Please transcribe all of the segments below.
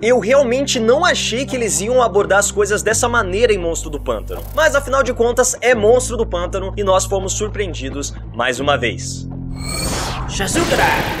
Eu realmente não achei que eles iam abordar as coisas dessa maneira em Monstro do Pântano, mas afinal de contas é Monstro do Pântano e nós fomos surpreendidos mais uma vez. Shazugura!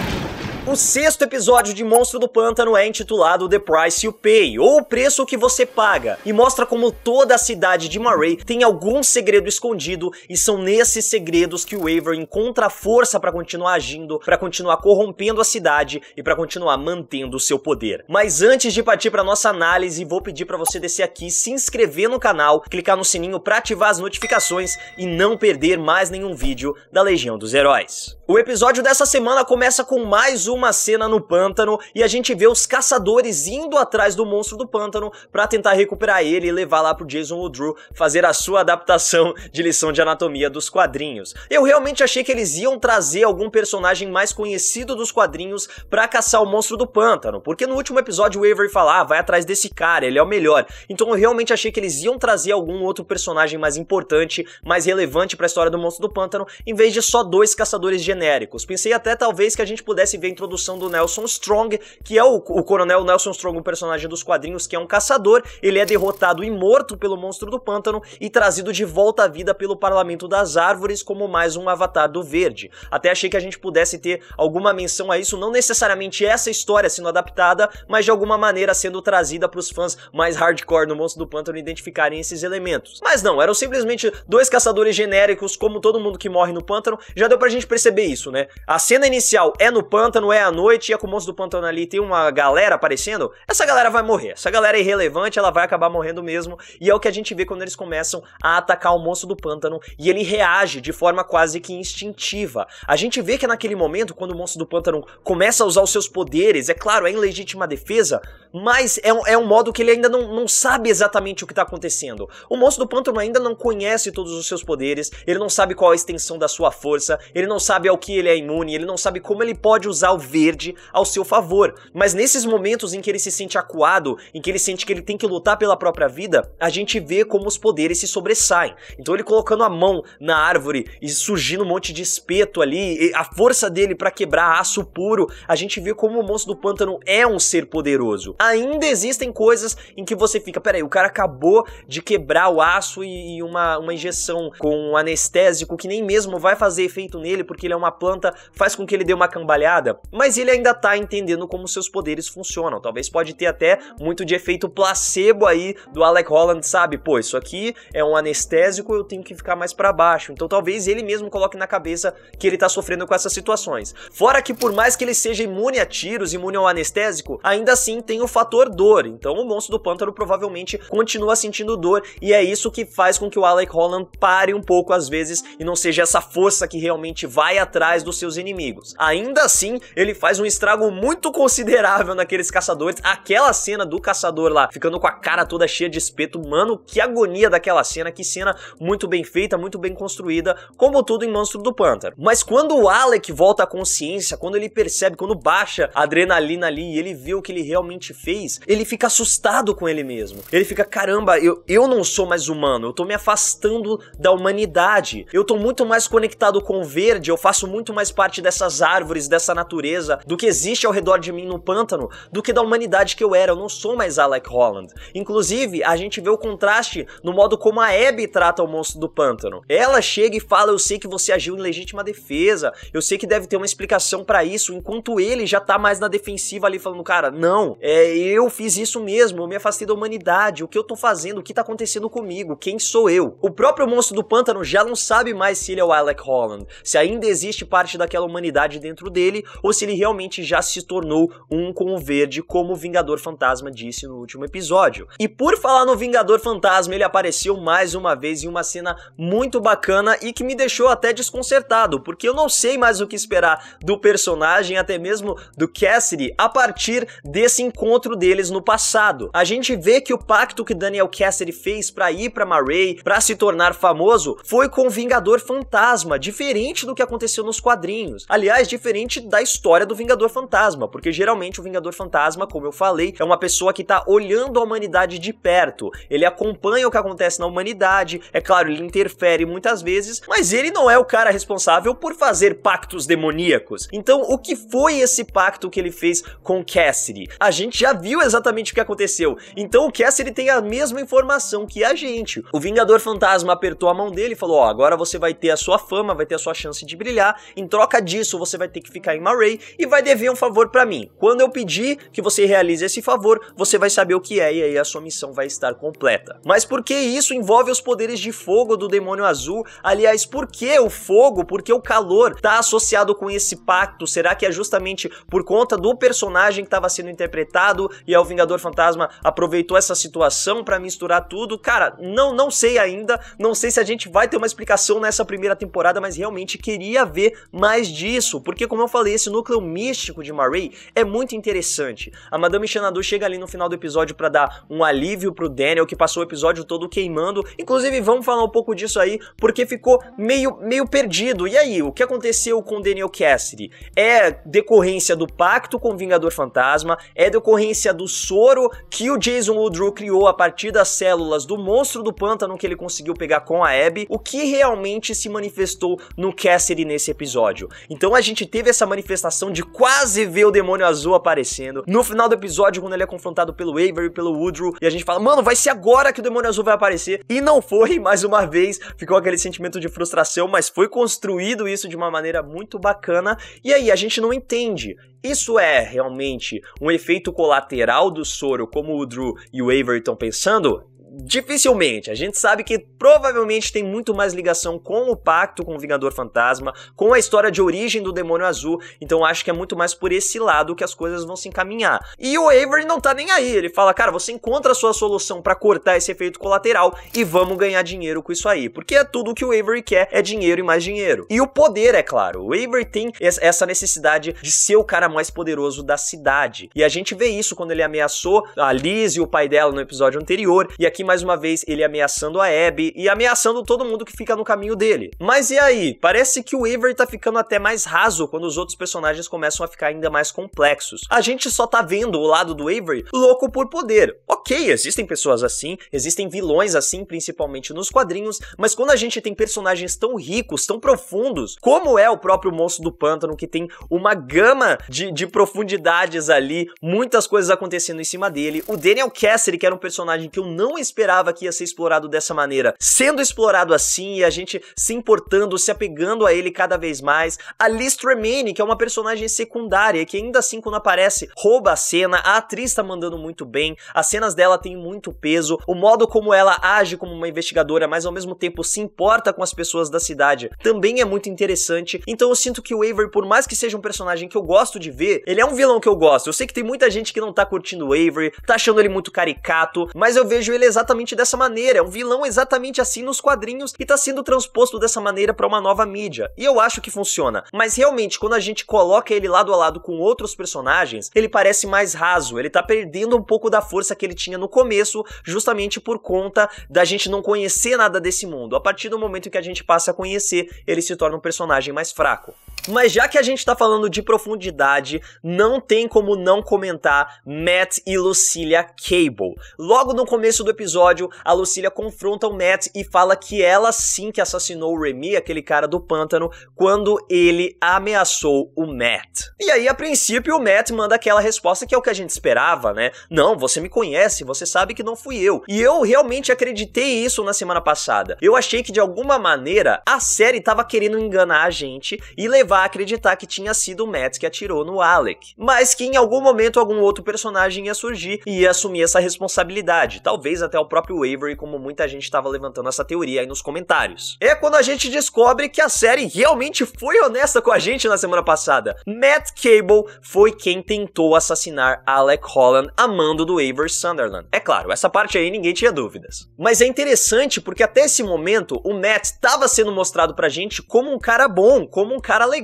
O sexto episódio de Monstro do Pântano é intitulado The Price You Pay, ou o preço que você paga, e mostra como toda a cidade de Marais tem algum segredo escondido, e são nesses segredos que o Avery encontra força pra continuar agindo, pra continuar corrompendo a cidade e pra continuar mantendo o seu poder. Mas antes de partir pra nossa análise, vou pedir pra você descer aqui, se inscrever no canal, clicar no sininho pra ativar as notificações e não perder mais nenhum vídeo da Legião dos Heróis. O episódio dessa semana começa com mais uma cena no pântano e a gente vê os caçadores indo atrás do monstro do pântano pra tentar recuperar ele e levar lá pro Jason Woodruff fazer a sua adaptação de lição de anatomia dos quadrinhos. Eu realmente achei que eles iam trazer algum personagem mais conhecido dos quadrinhos pra caçar o monstro do pântano, porque no último episódio o Avery fala, vai atrás desse cara, ele é o melhor. Então eu realmente achei que eles iam trazer algum outro personagem mais importante, mais relevante pra história do monstro do pântano, em vez de só dois caçadores genéricos. Pensei até talvez que a gente pudesse ver a introdução do Nelson Strong, que é o coronel Nelson Strong, um personagem dos quadrinhos que é um caçador. Ele é derrotado e morto pelo monstro do pântano e trazido de volta à vida pelo Parlamento das Árvores como mais um avatar do verde. Até achei que a gente pudesse ter alguma menção a isso, não necessariamente essa história sendo adaptada, mas de alguma maneira sendo trazida para os fãs mais hardcore do monstro do pântano identificarem esses elementos. Mas não, eram simplesmente dois caçadores genéricos como todo mundo que morre no pântano. Já deu pra gente perceber isso, né? A cena inicial é no pântano, é à noite, e é com o monstro do pântano ali, tem uma galera aparecendo, essa galera vai morrer, essa galera é irrelevante, ela vai acabar morrendo mesmo, e é o que a gente vê quando eles começam a atacar o monstro do pântano, e ele reage de forma quase que instintiva. A gente vê que naquele momento, quando o monstro do pântano começa a usar os seus poderes, é claro, é em legítima defesa, mas é um modo que ele ainda não sabe exatamente o que tá acontecendo. O monstro do pântano ainda não conhece todos os seus poderes, ele não sabe qual a extensão da sua força, ele não sabe ao que ele é imune, ele não sabe como ele pode usar o verde ao seu favor. Mas nesses momentos em que ele se sente acuado, em que ele sente que ele tem que lutar pela própria vida, a gente vê como os poderes se sobressaem. Então ele colocando a mão na árvore e surgindo um monte de espeto ali, a força dele pra quebrar aço puro, a gente vê como o monstro do pântano é um ser poderoso. Ainda existem coisas em que você fica, peraí, o cara acabou de quebrar o aço e uma injeção com um anestésico que nem mesmo vai fazer efeito nele, porque ele é uma planta, faz com que ele dê uma cambalhada, mas ele ainda tá entendendo como seus poderes funcionam. Talvez pode ter até muito de efeito placebo aí do Alec Holland, sabe? Pô, isso aqui é um anestésico, eu tenho que ficar mais pra baixo. Então talvez ele mesmo coloque na cabeça que ele tá sofrendo com essas situações. Fora que por mais que ele seja imune a tiros, imune ao anestésico, ainda assim tem o fator dor. Então o monstro do pântano provavelmente continua sentindo dor, e é isso que faz com que o Alec Holland pare um pouco às vezes e não seja essa força que realmente vai atrás dos seus inimigos. Ainda assim, ele faz um estrago muito considerável naqueles caçadores. Aquela cena do caçador lá, ficando com a cara toda cheia de espeto, mano, que agonia daquela cena, que cena muito bem feita, muito bem construída, como tudo em Monstro do Pântano. Mas quando o Alec volta à consciência, quando ele percebe, quando baixa a adrenalina ali e ele vê o que ele realmente fez, ele fica assustado com ele mesmo. Ele fica, caramba, eu não sou mais humano, eu tô me afastando da humanidade, eu tô muito mais conectado com o verde, eu faço muito mais parte dessas árvores, dessa natureza, do que existe ao redor de mim no pântano, do que da humanidade que eu era. Eu não sou mais Alec Holland. Inclusive, a gente vê o contraste no modo como a Abby trata o monstro do pântano. Ela chega e fala, eu sei que você agiu em legítima defesa, eu sei que deve ter uma explicação pra isso, enquanto ele já tá mais na defensiva ali, falando, cara, não, eu fiz isso mesmo, eu me afastei da humanidade, o que eu tô fazendo, o que tá acontecendo comigo, quem sou eu? O próprio monstro do pântano já não sabe mais se ele é o Alec Holland, se ainda existe parte daquela humanidade dentro dele, ou se ele realmente já se tornou um com o verde, como o Vingador Fantasma disse no último episódio. E por falar no Vingador Fantasma, ele apareceu mais uma vez em uma cena muito bacana e que me deixou até desconcertado, porque eu não sei mais o que esperar do personagem, até mesmo do Cassidy, a partir desse encontro deles no passado. A gente vê que o pacto que Daniel Cassidy fez pra ir pra Marais, pra se tornar famoso, foi com o Vingador Fantasma, diferente do que aconteceu nos quadrinhos. Aliás, diferente da história do Vingador Fantasma, porque geralmente o Vingador Fantasma, como eu falei, é uma pessoa que tá olhando a humanidade de perto. Ele acompanha o que acontece na humanidade, é claro, ele interfere muitas vezes, mas ele não é o cara responsável por fazer pactos demoníacos. Então, o que foi esse pacto que ele fez com Cassidy? A gente já já viu exatamente o que aconteceu. Então o Cassidy tem a mesma informação que a gente. O Vingador Fantasma apertou a mão dele e falou, ó, agora você vai ter a sua fama, vai ter a sua chance de brilhar. Em troca disso, você vai ter que ficar em Marais e vai dever um favor pra mim. Quando eu pedir que você realize esse favor, você vai saber o que é e aí a sua missão vai estar completa. Mas por que isso envolve os poderes de fogo do Demônio Azul? Aliás, por que o fogo? Por que o calor tá associado com esse pacto? Será que é justamente por conta do personagem que estava sendo interpretado e aí o Vingador Fantasma aproveitou essa situação pra misturar tudo? Cara, não sei ainda, não sei se a gente vai ter uma explicação nessa primeira temporada, mas realmente queria ver mais disso, porque como eu falei, esse núcleo místico de Marais é muito interessante. A Madame Xanadu chega ali no final do episódio pra dar um alívio pro Daniel, que passou o episódio todo queimando. Inclusive, vamos falar um pouco disso aí, porque ficou meio perdido. E aí, o que aconteceu com Daniel Cassidy? É decorrência do pacto com o Vingador Fantasma? É decorrência do soro que o Jason Woodruff criou a partir das células do Monstro do Pântano que ele conseguiu pegar com a Abby? O que realmente se manifestou no Cassidy nesse episódio? Então a gente teve essa manifestação de quase ver o Demônio Azul aparecendo. No final do episódio, quando ele é confrontado pelo Avery e pelo Woodrue, e a gente fala, mano, vai ser agora que o Demônio Azul vai aparecer. E não foi, mais uma vez, ficou aquele sentimento de frustração, mas foi construído isso de uma maneira muito bacana. E aí, a gente não entende. Isso é realmente um efeito colateral do soro, como o Woodrue e o Avery estão pensando? Dificilmente. A gente sabe que provavelmente tem muito mais ligação com o pacto com o Vingador Fantasma, com a história de origem do Demônio Azul, então acho que é muito mais por esse lado que as coisas vão se encaminhar. E o Avery não tá nem aí, ele fala, cara, você encontra a sua solução pra cortar esse efeito colateral e vamos ganhar dinheiro com isso aí, porque é tudo que o Avery quer, é dinheiro e mais dinheiro. E o poder, é claro, o Avery tem essa necessidade de ser o cara mais poderoso da cidade, e a gente vê isso quando ele ameaçou a Liz e o pai dela no episódio anterior, e aqui mais uma vez ele ameaçando a Abby e ameaçando todo mundo que fica no caminho dele. Mas e aí? Parece que o Avery tá ficando até mais raso quando os outros personagens começam a ficar ainda mais complexos. A gente só tá vendo o lado do Avery louco por poder. Ok, existem pessoas assim, existem vilões assim, principalmente nos quadrinhos, mas quando a gente tem personagens tão ricos, tão profundos, como é o próprio Monstro do Pântano, que tem uma gama de profundidades ali, muitas coisas acontecendo em cima dele, o Daniel Cassidy, que era um personagem que eu não esperava que ia ser explorado dessa maneira, sendo explorado assim, e a gente se importando, se apegando a ele cada vez mais. A Liz Tremaine, que é uma personagem secundária, que ainda assim quando aparece, rouba a cena, a atriz tá mandando muito bem, as cenas dela tem muito peso, o modo como ela age como uma investigadora, mas ao mesmo tempo se importa com as pessoas da cidade, também é muito interessante. Então eu sinto que o Avery, por mais que seja um personagem que eu gosto de ver, ele é um vilão que eu gosto. Eu sei que tem muita gente que não tá curtindo o Avery, tá achando ele muito caricato, mas eu vejo ele exatamente dessa maneira, é um vilão exatamente assim nos quadrinhos e tá sendo transposto dessa maneira pra uma nova mídia, e eu acho que funciona. Mas realmente, quando a gente coloca ele lado a lado com outros personagens, ele parece mais raso, ele tá perdendo um pouco da força que ele tinha no começo, justamente por conta da gente não conhecer nada desse mundo. A partir do momento que a gente passa a conhecer, ele se torna um personagem mais fraco. Mas já que a gente tá falando de profundidade, não tem como não comentar Matt e Lucilia Cable. Logo no começo do episódio, a Lucilia confronta o Matt e fala que ela sim que assassinou o Remy, aquele cara do pântano, quando ele ameaçou o Matt. E aí, a princípio, o Matt manda aquela resposta que é o que a gente esperava, né? Não, você me conhece, você sabe que não fui eu. E eu realmente acreditei isso na semana passada. Eu achei que, de alguma maneira, a série tava querendo enganar a gente e levar a acreditar que tinha sido o Matt que atirou no Alec, mas que em algum momento algum outro personagem ia surgir e ia assumir essa responsabilidade, talvez até o próprio Avery, como muita gente estava levantando essa teoria aí nos comentários. É quando a gente descobre que a série realmente foi honesta com a gente na semana passada. Matt Cable foi quem tentou assassinar Alec Holland a mando do Avery Sunderland. É claro, essa parte aí ninguém tinha dúvidas. Mas é interessante porque até esse momento o Matt estava sendo mostrado pra gente como um cara bom, como um cara legal.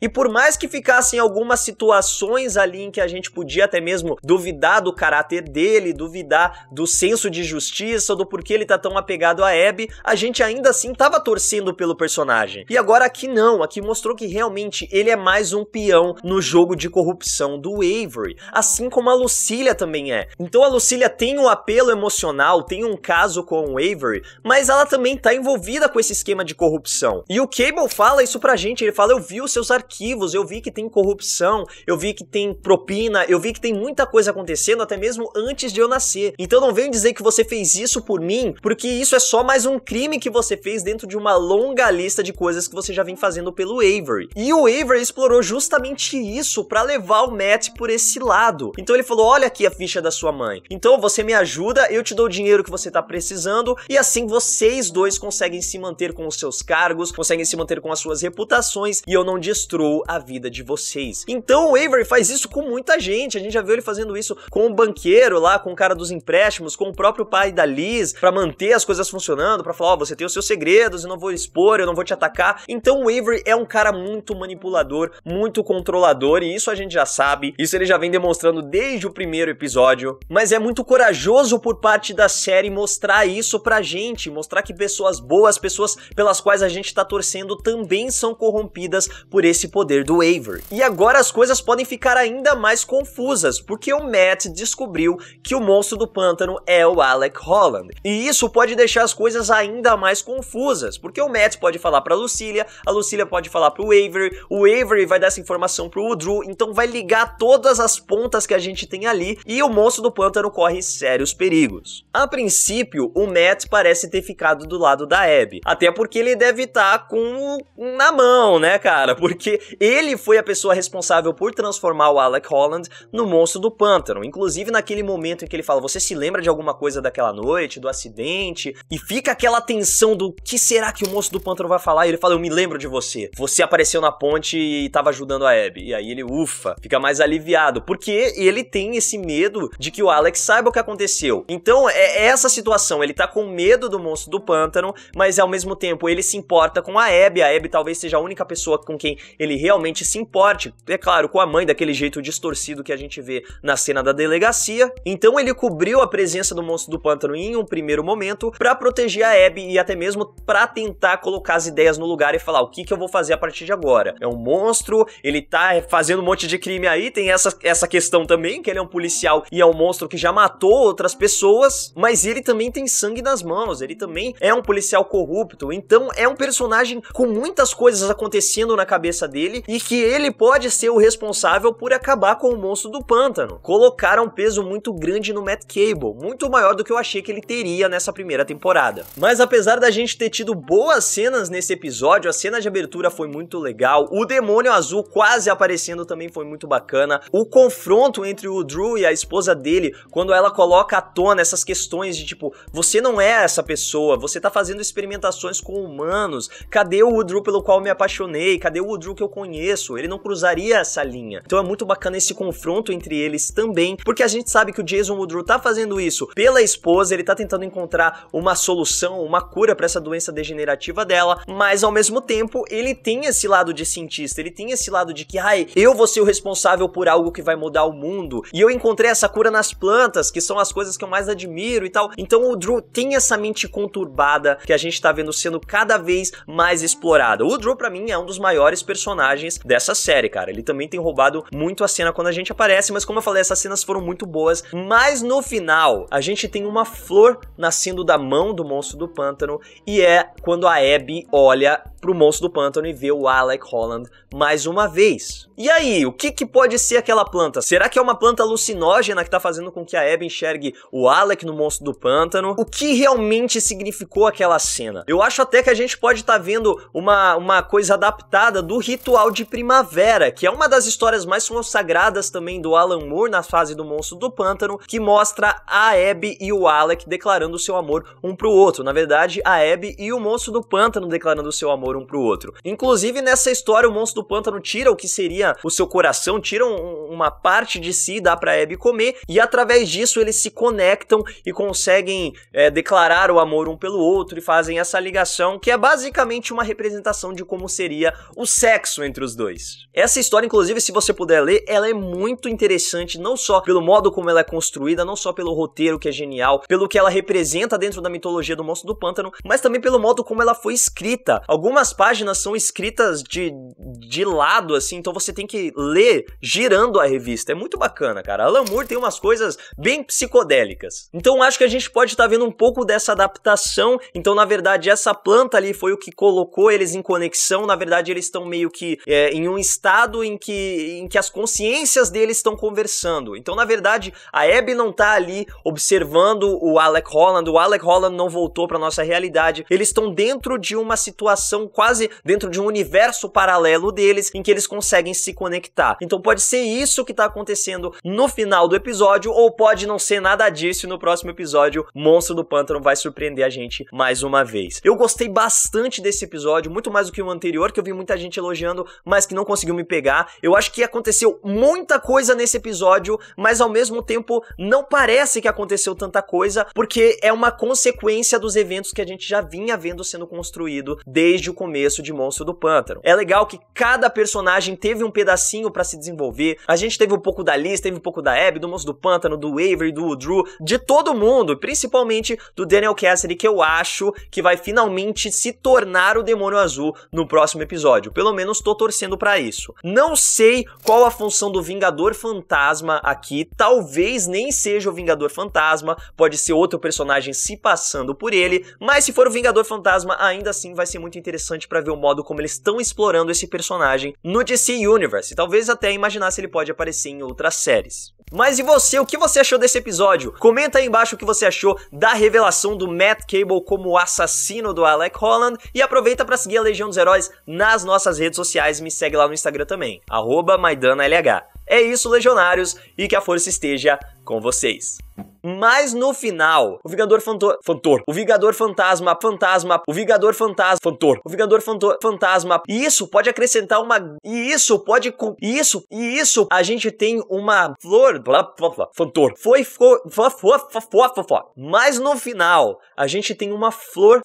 E por mais que ficassem algumas situações ali em que a gente podia até mesmo duvidar do caráter dele, duvidar do senso de justiça, do porquê ele tá tão apegado a Abby, a gente ainda assim tava torcendo pelo personagem. E agora aqui não, aqui mostrou que realmente ele é mais um peão no jogo de corrupção do Avery, assim como a Lucilia também é. Então a Lucilia tem um apelo emocional, tem um caso com o Avery, mas ela também tá envolvida com esse esquema de corrupção. E o Cable fala isso pra gente, ele fala, eu vi vi os seus arquivos, eu vi que tem corrupção, eu vi que tem propina, eu vi que tem muita coisa acontecendo até mesmo antes de eu nascer. Então não venham dizer que você fez isso por mim, porque isso é só mais um crime que você fez dentro de uma longa lista de coisas que você já vem fazendo pelo Avery. E o Avery explorou justamente isso pra levar o Matt por esse lado. Então ele falou, olha aqui a ficha da sua mãe. Então você me ajuda, eu te dou o dinheiro que você tá precisando, e assim vocês dois conseguem se manter com os seus cargos, conseguem se manter com as suas reputações, e eu não destruo a vida de vocês. Então o Avery faz isso com muita gente, a gente já viu ele fazendo isso com o banqueiro lá, com o cara dos empréstimos, com o próprio pai da Liz, pra manter as coisas funcionando, pra falar, ó, você tem os seus segredos, eu não vou expor, eu não vou te atacar. Então o Avery é um cara muito manipulador, muito controlador, e isso a gente já sabe, isso ele já vem demonstrando desde o primeiro episódio, mas é muito corajoso por parte da série mostrar isso pra gente, mostrar que pessoas boas, pessoas pelas quais a gente tá torcendo também são corrompidas por esse poder do Avery. E agora as coisas podem ficar ainda mais confusas, porque o Matt descobriu que o monstro do pântano é o Alec Holland, e isso pode deixar as coisas ainda mais confusas, porque o Matt pode falar pra Lucilia, a Lucilia pode falar pro Avery, o Avery vai dar essa informação pro Woodrue, então vai ligar todas as pontas que a gente tem ali, e o monstro do pântano corre sérios perigos. A princípio, o Matt parece ter ficado do lado da Abby, até porque ele deve estar com na mão, né, cara? Porque ele foi a pessoa responsável por transformar o Alec Holland no monstro do pântano, inclusive naquele momento em que ele fala, você se lembra de alguma coisa daquela noite, do acidente? E fica aquela tensão do que será que o monstro do pântano vai falar? E ele fala, eu me lembro de você, você apareceu na ponte e tava ajudando a Abby. E aí ele, ufa, fica mais aliviado, porque ele tem esse medo de que o Alex saiba o que aconteceu. Então é essa situação, ele tá com medo do monstro do pântano, mas ao mesmo tempo ele se importa com a Abby talvez seja a única pessoa com quem ele realmente se importe, é claro, com a mãe daquele jeito distorcido que a gente vê na cena da delegacia. Então ele cobriu a presença do monstro do pântano em um primeiro momento pra proteger a Abby e até mesmo pra tentar colocar as ideias no lugar e falar o que que eu vou fazer a partir de agora. É um monstro, ele tá fazendo um monte de crime aí, tem essa questão também, que ele é um policial e é um monstro que já matou outras pessoas, mas ele também tem sangue nas mãos, ele também é um policial corrupto, então é um personagem com muitas coisas acontecendo na cabeça dele e que ele pode ser o responsável por acabar com o monstro do pântano. Colocaram um peso muito grande no Matt Cable, muito maior do que eu achei que ele teria nessa primeira temporada. Mas apesar da gente ter tido boas cenas nesse episódio, a cena de abertura foi muito legal, o Demônio Azul quase aparecendo também foi muito bacana, o confronto entre o Drew e a esposa dele, quando ela coloca à tona essas questões de tipo, você não é essa pessoa, você tá fazendo experimentações com humanos, cadê o Woodrue pelo qual eu me apaixonei, cadê o Woodrue que eu conheço, ele não cruzaria essa linha. Então é muito bacana esse confronto entre eles também, porque a gente sabe que o Jason Woodrue tá fazendo isso pela esposa, ele tá tentando encontrar uma solução, uma cura pra essa doença degenerativa dela, mas ao mesmo tempo ele tem esse lado de cientista, ele tem esse lado de que, ai, eu vou ser o responsável por algo que vai mudar o mundo, e eu encontrei essa cura nas plantas, que são as coisas que eu mais admiro e tal. Então o Woodrue tem essa mente conturbada que a gente tá vendo sendo cada vez mais explorada. O Woodrue pra mim é um dos maiores personagens dessa série, cara. Ele também tem roubado muito a cena quando a gente aparece, mas como eu falei, essas cenas foram muito boas. Mas no final, a gente tem uma flor nascendo da mão do monstro do pântano, e é quando a Abby olha pro monstro do pântano e vê o Alec Holland mais uma vez. E aí, o que pode ser aquela planta? Será que é uma planta alucinógena que tá fazendo com que a Abby enxergue o Alec no monstro do pântano? O que realmente significou aquela cena? Eu acho até que a gente pode estar vendo uma coisa adaptada do Ritual de Primavera, que é uma das histórias mais consagradas também do Alan Moore na fase do monstro do pântano, que mostra a Abby e o Alec declarando seu amor um pro outro. Na verdade, a Abby e o monstro do pântano declarando seu amor um pro outro. Inclusive, nessa história, o monstro do pântano tira o que seria o seu coração, tira uma parte de si, dá pra Abby comer, e através disso eles se conectam e conseguem declarar o amor um pelo outro e fazem essa ligação, que é basicamente uma representação de como seria o sexo entre os dois. Essa história, inclusive, se você puder ler, ela é muito interessante, não só pelo modo como ela é construída, não só pelo roteiro, que é genial, pelo que ela representa dentro da mitologia do monstro do pântano, mas também pelo modo como ela foi escrita. Algumas páginas são escritas de lado, assim, então você tem que ler girando a revista. É muito bacana, cara. Alan Moore tem umas coisas bem psicodélicas. Então acho que a gente pode estar vendo um pouco dessa adaptação. Então na verdade essa planta ali foi o que colocou eles em conexão, na verdade eles eles estão meio que em um estado em que as consciências deles estão conversando. Então, na verdade, a Abby não tá ali observando o Alec Holland não voltou pra nossa realidade. Eles estão dentro de uma situação, quase dentro de um universo paralelo deles, em que eles conseguem se conectar. Então pode ser isso que tá acontecendo no final do episódio, ou pode não ser nada disso e no próximo episódio Monstro do Pântano vai surpreender a gente mais uma vez. Eu gostei bastante desse episódio, muito mais do que o anterior, que eu vi muita gente elogiando, mas que não conseguiu me pegar. Eu acho que aconteceu muita coisa nesse episódio, mas ao mesmo tempo não parece que aconteceu tanta coisa, porque é uma consequência dos eventos que a gente já vinha vendo sendo construído desde o começo de Monstro do Pântano. É legal que cada personagem teve um pedacinho pra se desenvolver. A gente teve um pouco da Liz, teve um pouco da Abby, do Monstro do Pântano, do Avery, do Woodrue, de todo mundo, principalmente do Daniel Cassidy, que eu acho que vai finalmente se tornar o Demônio Azul no próximo episódio. Pelo menos tô torcendo pra isso. Não sei qual a função do Vingador Fantasma aqui, talvez nem seja o Vingador Fantasma, pode ser outro personagem se passando por ele, mas se for o Vingador Fantasma, ainda assim vai ser muito interessante pra ver o modo como eles estão explorando esse personagem no DC Universe, talvez até imaginar se ele pode aparecer em outras séries. Mas e você, o que você achou desse episódio? Comenta aí embaixo o que você achou da revelação do Matt Cable como o assassino do Alec Holland, e aproveita pra seguir a Legião dos Heróis nas nossas redes sociais e me segue lá no Instagram também, @MaidanaLH. É isso, legionários, e que a força esteja com vocês. Mas no final, o Vingador Fantasma. E isso pode acrescentar uma. A gente tem uma flor. Mas no final, a gente tem uma flor.